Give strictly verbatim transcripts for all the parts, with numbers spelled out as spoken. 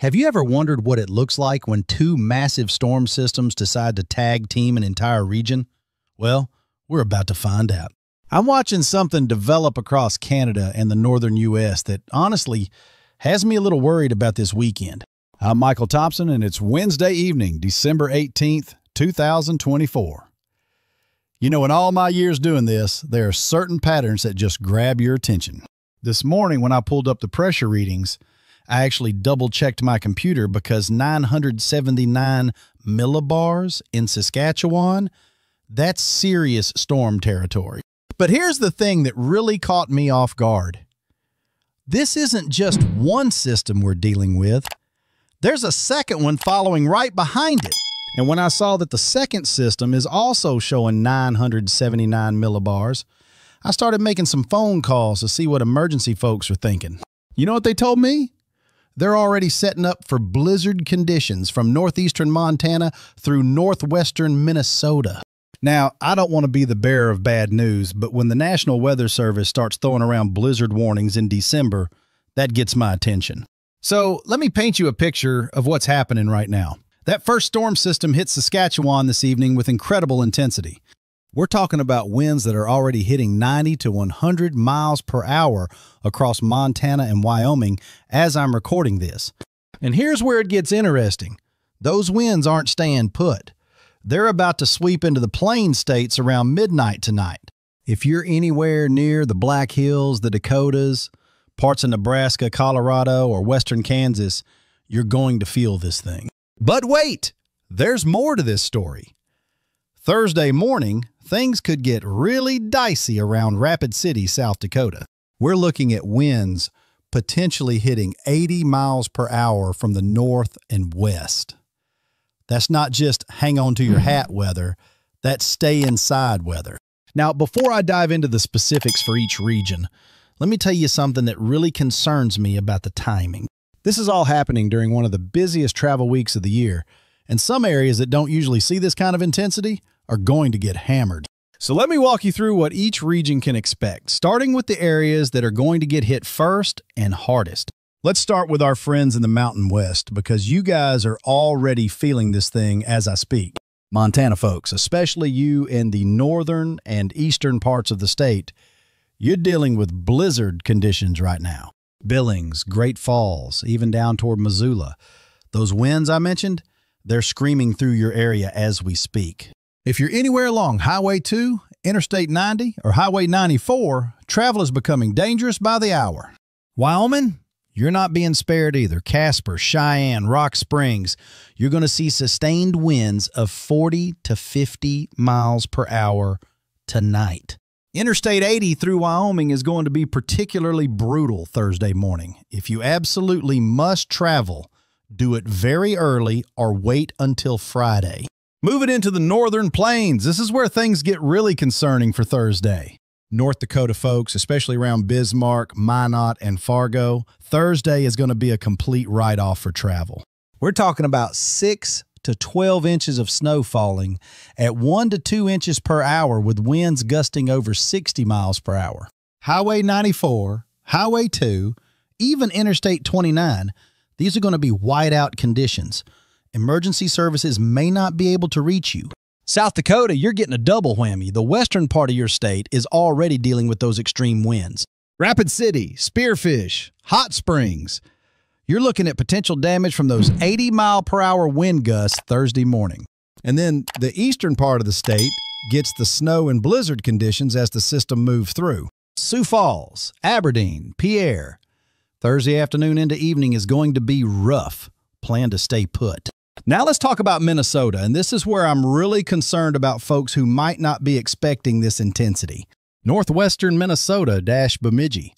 Have you ever wondered what it looks like when two massive storm systems decide to tag team an entire region? Well, we're about to find out. I'm watching something develop across Canada and the northern U S that honestly has me a little worried about this weekend. I'm Michael Thompson, and it's Wednesday evening, December eighteenth, two thousand twenty-four. You know, in all my years doing this, there are certain patterns that just grab your attention. This morning when I pulled up the pressure readings, I actually double-checked my computer because nine hundred seventy-nine millibars in Saskatchewan, that's serious storm territory. But here's the thing that really caught me off guard. This isn't just one system we're dealing with. There's a second one following right behind it. And when I saw that the second system is also showing nine hundred seventy-nine millibars, I started making some phone calls to see what emergency folks are thinking. You know what they told me? They're already setting up for blizzard conditions from northeastern Montana through northwestern Minnesota. Now, I don't want to be the bearer of bad news, but when the National Weather Service starts throwing around blizzard warnings in December, that gets my attention. So let me paint you a picture of what's happening right now. That first storm system hit Saskatchewan this evening with incredible intensity. We're talking about winds that are already hitting ninety to one hundred miles per hour across Montana and Wyoming as I'm recording this. And here's where it gets interesting. Those winds aren't staying put. They're about to sweep into the Plain States around midnight tonight. If you're anywhere near the Black Hills, the Dakotas, parts of Nebraska, Colorado, or western Kansas, you're going to feel this thing. But wait, there's more to this story. Thursday morning, things could get really dicey around Rapid City, South Dakota. We're looking at winds potentially hitting eighty miles per hour from the north and west. That's not just hang on to your hat weather, that's stay inside weather. Now, before I dive into the specifics for each region, let me tell you something that really concerns me about the timing. This is all happening during one of the busiest travel weeks of the year, and some areas that don't usually see this kind of intensity are going to get hammered. So let me walk you through what each region can expect, starting with the areas that are going to get hit first and hardest. Let's start with our friends in the Mountain West, because you guys are already feeling this thing as I speak. Montana folks, especially you in the northern and eastern parts of the state, you're dealing with blizzard conditions right now. Billings, Great Falls, even down toward Missoula. Those winds I mentioned, they're screaming through your area as we speak. If you're anywhere along Highway two, Interstate ninety, or Highway ninety-four, travel is becoming dangerous by the hour. Wyoming, you're not being spared either. Casper, Cheyenne, Rock Springs, you're going to see sustained winds of forty to fifty miles per hour tonight. Interstate eighty through Wyoming is going to be particularly brutal Thursday morning. If you absolutely must travel, do it very early or wait until Friday. Moving into the northern plains, this is where things get really concerning for Thursday. North Dakota folks, especially around Bismarck, Minot, and Fargo, Thursday is going to be a complete write-off for travel. We're talking about six to twelve inches of snow falling at one to two inches per hour with winds gusting over sixty miles per hour. Highway ninety-four, Highway two, even Interstate twenty-nine, these are going to be whiteout conditions. Emergency services may not be able to reach you. South Dakota, you're getting a double whammy. The western part of your state is already dealing with those extreme winds. Rapid City, Spearfish, Hot Springs, you're looking at potential damage from those eighty mile per hour wind gusts Thursday morning. And then the eastern part of the state gets the snow and blizzard conditions as the system moves through. Sioux Falls, Aberdeen, Pierre, Thursday afternoon into evening is going to be rough. Plan to stay put. Now let's talk about Minnesota, and this is where I'm really concerned about folks who might not be expecting this intensity. Northwestern Minnesota dash Bemidji,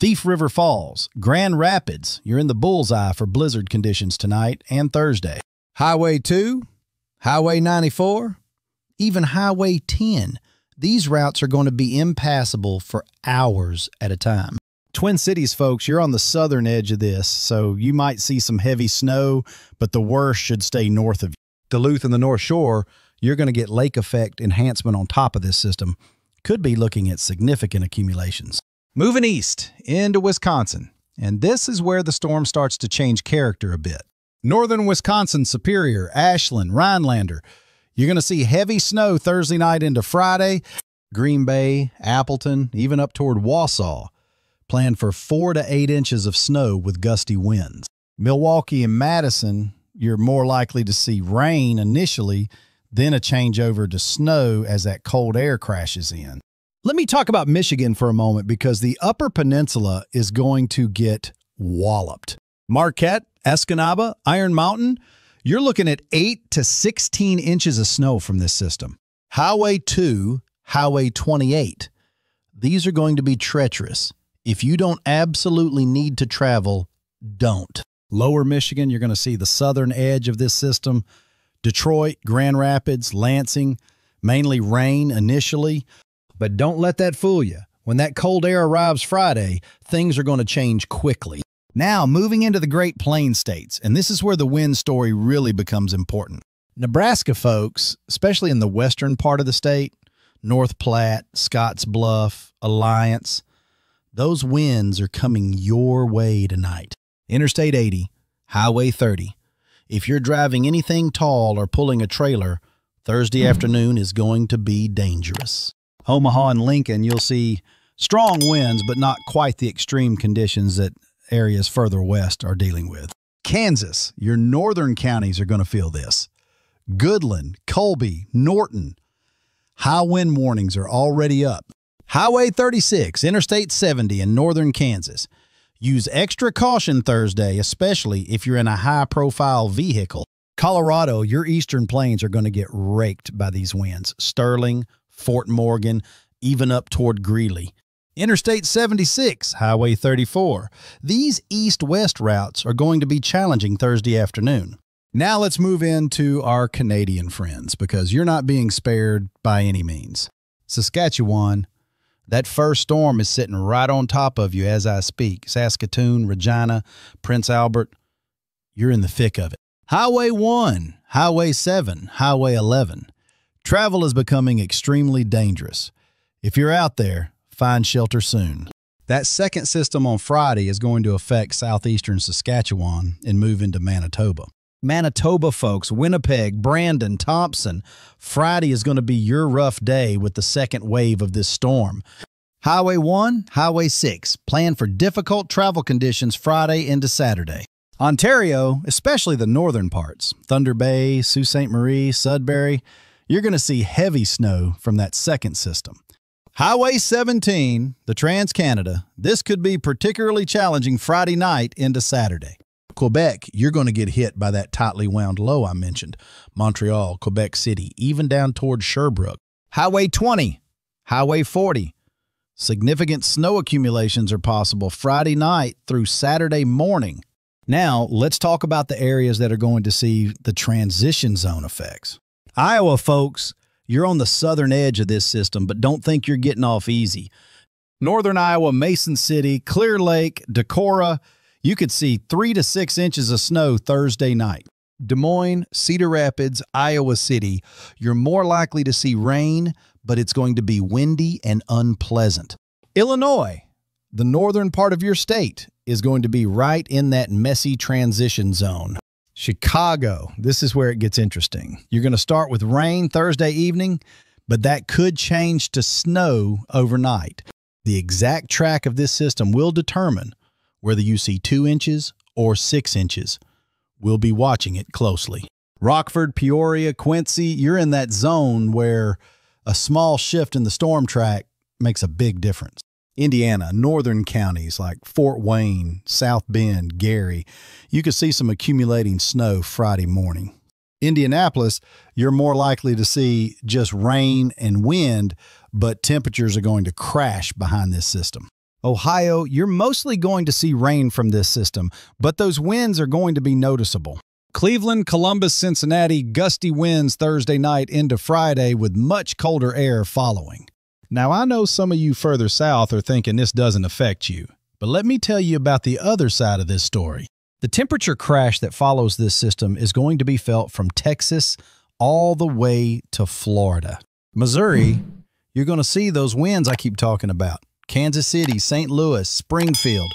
Thief River Falls, Grand Rapids, you're in the bullseye for blizzard conditions tonight and Thursday. Highway two, Highway ninety-four, even Highway ten, these routes are going to be impassable for hours at a time. Twin Cities, folks, you're on the southern edge of this, so you might see some heavy snow, but the worst should stay north of you. Duluth and the North Shore, you're going to get lake effect enhancement on top of this system. Could be looking at significant accumulations. Moving east into Wisconsin, And this is where the storm starts to change character a bit. Northern Wisconsin, Superior, Ashland, Rhinelander. You're going to see heavy snow Thursday night into Friday. Green Bay, Appleton, even up toward Wausau. Planned for four to eight inches of snow with gusty winds. Milwaukee and Madison, you're more likely to see rain initially, then a changeover to snow as that cold air crashes in. Let me talk about Michigan for a moment, because the Upper Peninsula is going to get walloped. Marquette, Escanaba, Iron Mountain, you're looking at eight to sixteen inches of snow from this system. Highway two, Highway twenty-eight. These are going to be treacherous. If you don't absolutely need to travel, don't. Lower Michigan, you're going to see the southern edge of this system. Detroit, Grand Rapids, Lansing, mainly rain initially. But don't let that fool you. When that cold air arrives Friday, things are going to change quickly. Now, moving into the Great Plains states, and this is where the wind story really becomes important. Nebraska folks, especially in the western part of the state, North Platte, Scottsbluff, Alliance, those winds are coming your way tonight. Interstate eighty, Highway thirty. If you're driving anything tall or pulling a trailer, Thursday afternoon is going to be dangerous. Omaha and Lincoln, you'll see strong winds, but not quite the extreme conditions that areas further west are dealing with. Kansas, your northern counties are going to feel this. Goodland, Colby, Norton, high wind warnings are already up. Highway thirty-six, Interstate seventy in northern Kansas. Use extra caution Thursday, especially if you're in a high-profile vehicle. Colorado, your eastern plains are going to get raked by these winds. Sterling, Fort Morgan, even up toward Greeley. Interstate seventy-six, Highway thirty-four. These east-west routes are going to be challenging Thursday afternoon. Now let's move into our Canadian friends, because you're not being spared by any means. Saskatchewan, that first storm is sitting right on top of you as I speak. Saskatoon, Regina, Prince Albert, you're in the thick of it. Highway one, Highway seven, Highway eleven. Travel is becoming extremely dangerous. If you're out there, find shelter soon. That second system on Friday is going to affect southeastern Saskatchewan and move into Manitoba. Manitoba folks, Winnipeg, Brandon, Thompson, Friday is going to be your rough day with the second wave of this storm. Highway one, Highway six, plan for difficult travel conditions Friday into Saturday. Ontario, especially the northern parts, Thunder Bay, Sault Ste. Marie, Sudbury, you're going to see heavy snow from that second system. Highway seventeen, the Trans-Canada, this could be particularly challenging Friday night into Saturday. Quebec, you're going to get hit by that tightly wound low I mentioned. Montreal, Quebec City, even down toward Sherbrooke. Highway twenty, Highway forty. Significant snow accumulations are possible Friday night through Saturday morning. Now, let's talk about the areas that are going to see the transition zone effects. Iowa, folks, you're on the southern edge of this system, but don't think you're getting off easy. Northern Iowa, Mason City, Clear Lake, Decorah, you could see three to six inches of snow Thursday night. Des Moines, Cedar Rapids, Iowa City, you're more likely to see rain, but it's going to be windy and unpleasant. Illinois, the northern part of your state, is going to be right in that messy transition zone. Chicago, this is where it gets interesting. You're going to start with rain Thursday evening, but that could change to snow overnight. The exact track of this system will determine whether you see two inches or six inches. We'll be watching it closely. Rockford, Peoria, Quincy, you're in that zone where a small shift in the storm track makes a big difference. Indiana, northern counties like Fort Wayne, South Bend, Gary, you could see some accumulating snow Friday morning. Indianapolis, you're more likely to see just rain and wind, but temperatures are going to crash behind this system. Ohio, you're mostly going to see rain from this system, but those winds are going to be noticeable. Cleveland, Columbus, Cincinnati, gusty winds Thursday night into Friday with much colder air following. Now, I know some of you further south are thinking this doesn't affect you, but let me tell you about the other side of this story. The temperature crash that follows this system is going to be felt from Texas all the way to Florida. Missouri, you're going to see those winds I keep talking about. Kansas City, Saint Louis, Springfield.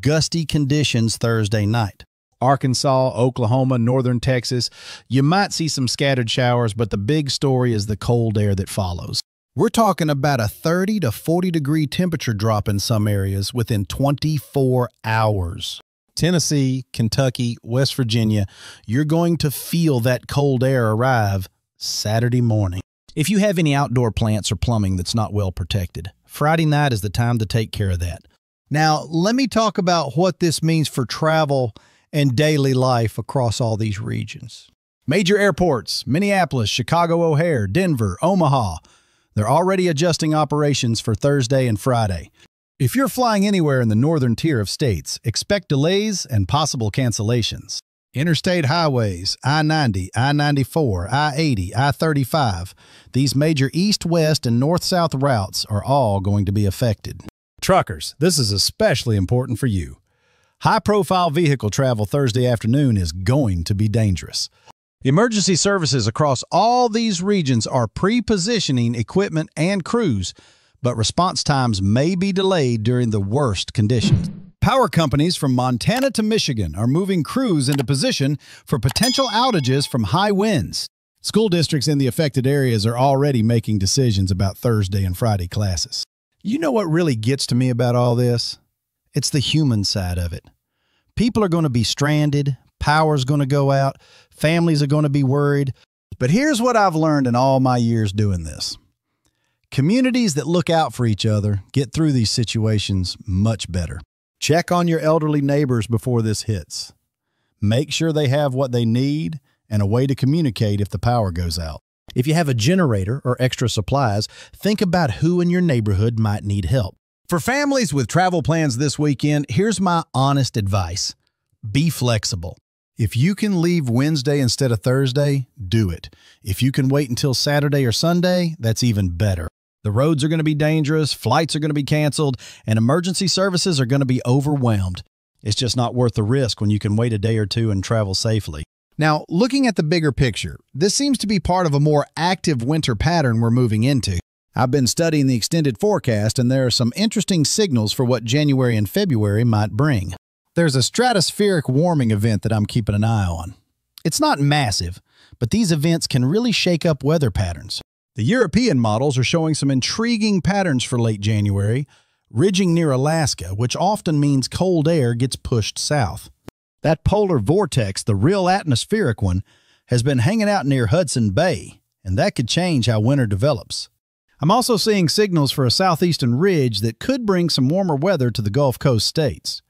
gusty conditions Thursday night. Arkansas, Oklahoma, northern Texas, you might see some scattered showers, but the big story is the cold air that follows. We're talking about a thirty to forty degree temperature drop in some areas within twenty-four hours. Tennessee, Kentucky, West Virginia, you're going to feel that cold air arrive Saturday morning. If you have any outdoor plants or plumbing that's not well protected, Friday night is the time to take care of that. Now, let me talk about what this means for travel and daily life across all these regions. Major airports, Minneapolis, Chicago O'Hare, Denver, Omaha, they're already adjusting operations for Thursday and Friday. If you're flying anywhere in the northern tier of states, expect delays and possible cancellations. Interstate highways, I ninety, I ninety-four, I eighty, I thirty-five, these major east, west, and north-south routes are all going to be affected. Truckers, this is especially important for you. High-profile vehicle travel Thursday afternoon is going to be dangerous. Emergency services across all these regions are pre-positioning equipment and crews, but response times may be delayed during the worst conditions. Power companies from Montana to Michigan are moving crews into position for potential outages from high winds. School districts in the affected areas are already making decisions about Thursday and Friday classes. You know what really gets to me about all this? It's the human side of it. People are going to be stranded, power's going to go out, families are going to be worried. But here's what I've learned in all my years doing this. Communities that look out for each other get through these situations much better. Check on your elderly neighbors before this hits. Make sure they have what they need and a way to communicate if the power goes out. If you have a generator or extra supplies, think about who in your neighborhood might need help. For families with travel plans this weekend, here's my honest advice. Be flexible. If you can leave Wednesday instead of Thursday, do it. If you can wait until Saturday or Sunday, that's even better. The roads are going to be dangerous, flights are going to be canceled, and emergency services are going to be overwhelmed. It's just not worth the risk when you can wait a day or two and travel safely. Now, looking at the bigger picture, this seems to be part of a more active winter pattern we're moving into. I've been studying the extended forecast, and there are some interesting signals for what January and February might bring. There's a stratospheric warming event that I'm keeping an eye on. It's not massive, but these events can really shake up weather patterns. The European models are showing some intriguing patterns for late January, ridging near Alaska, which often means cold air gets pushed south. That polar vortex, the real atmospheric one, has been hanging out near Hudson Bay, and that could change how winter develops. I'm also seeing signals for a southeastern ridge that could bring some warmer weather to the Gulf Coast states.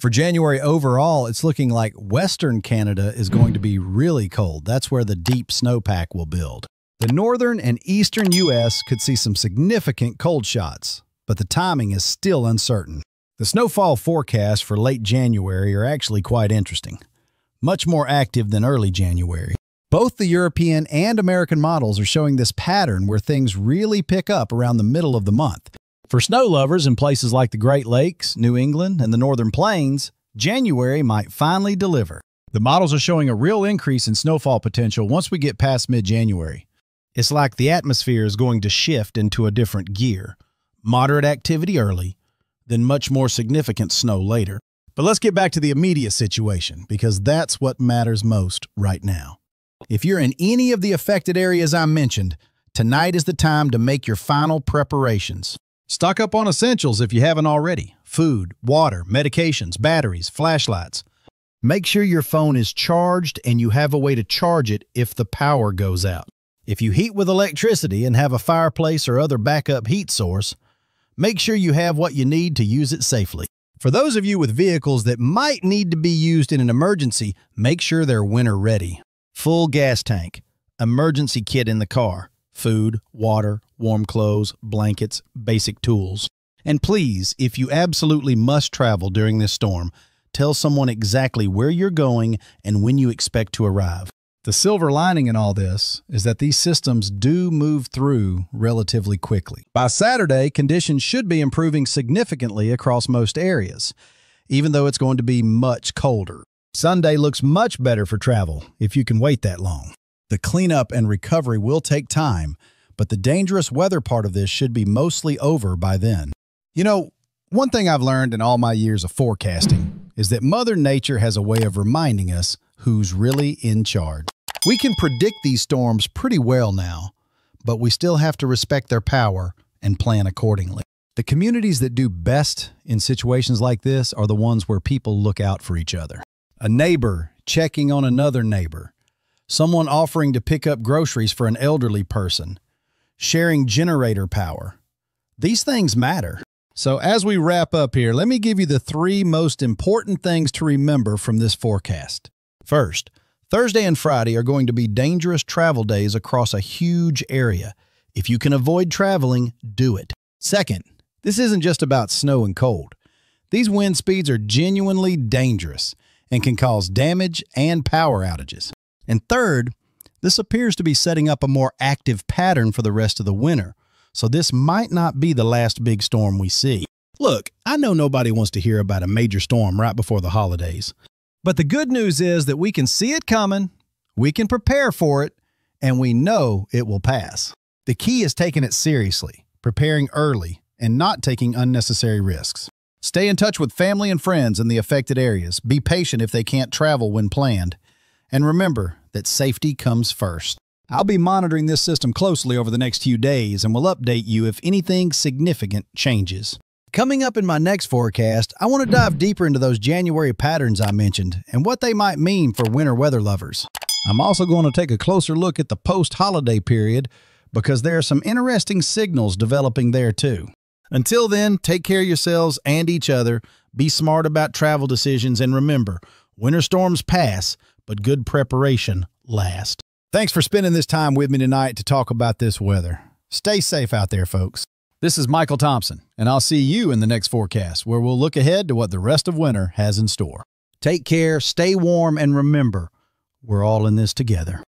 For January overall, it's looking like western Canada is going to be really cold. That's where the deep snowpack will build. The northern and eastern U S could see some significant cold shots, but the timing is still uncertain. The snowfall forecasts for late January are actually quite interesting, much more active than early January. Both the European and American models are showing this pattern where things really pick up around the middle of the month. For snow lovers in places like the Great Lakes, New England, and the Northern Plains, January might finally deliver. The models are showing a real increase in snowfall potential once we get past mid-January. It's like the atmosphere is going to shift into a different gear. Moderate activity early, then much more significant snow later. But let's get back to the immediate situation, because that's what matters most right now. If you're in any of the affected areas I mentioned, tonight is the time to make your final preparations. Stock up on essentials if you haven't already. Food, water, medications, batteries, flashlights. Make sure your phone is charged and you have a way to charge it if the power goes out. If you heat with electricity and have a fireplace or other backup heat source, make sure you have what you need to use it safely. For those of you with vehicles that might need to be used in an emergency, make sure they're winter ready. Full gas tank, emergency kit in the car, food, water, warm clothes, blankets, basic tools. And please, if you absolutely must travel during this storm, tell someone exactly where you're going and when you expect to arrive. The silver lining in all this is that these systems do move through relatively quickly. By Saturday, conditions should be improving significantly across most areas, even though it's going to be much colder. Sunday looks much better for travel if you can wait that long. The cleanup and recovery will take time, but the dangerous weather part of this should be mostly over by then. You know, One thing I've learned in all my years of forecasting is that Mother Nature has a way of reminding us who's really in charge. We can predict these storms pretty well now, but we still have to respect their power and plan accordingly. The communities that do best in situations like this are the ones where people look out for each other. A neighbor checking on another neighbor, someone offering to pick up groceries for an elderly person, sharing generator power. These things matter. So as we wrap up here, let me give you the three most important things to remember from this forecast. First, Thursday and Friday are going to be dangerous travel days across a huge area. If you can avoid traveling, do it. Second, this isn't just about snow and cold. These wind speeds are genuinely dangerous and can cause damage and power outages. And third, this appears to be setting up a more active pattern for the rest of the winter. So this might not be the last big storm we see. Look, I know nobody wants to hear about a major storm right before the holidays. But the good news is that we can see it coming, we can prepare for it, and we know it will pass. The key is taking it seriously, preparing early, and not taking unnecessary risks. Stay in touch with family and friends in the affected areas. Be patient if they can't travel when planned. And remember that safety comes first. I'll be monitoring this system closely over the next few days and will update you if anything significant changes. Coming up in my next forecast, I want to dive deeper into those January patterns I mentioned and what they might mean for winter weather lovers. I'm also going to take a closer look at the post-holiday period because there are some interesting signals developing there too. Until then, take care of yourselves and each other. Be smart about travel decisions and remember, winter storms pass, but good preparation lasts. Thanks for spending this time with me tonight to talk about this weather. Stay safe out there, folks. This is Michael Thompson, and I'll see you in the next forecast where we'll look ahead to what the rest of winter has in store. Take care, stay warm, and remember, we're all in this together.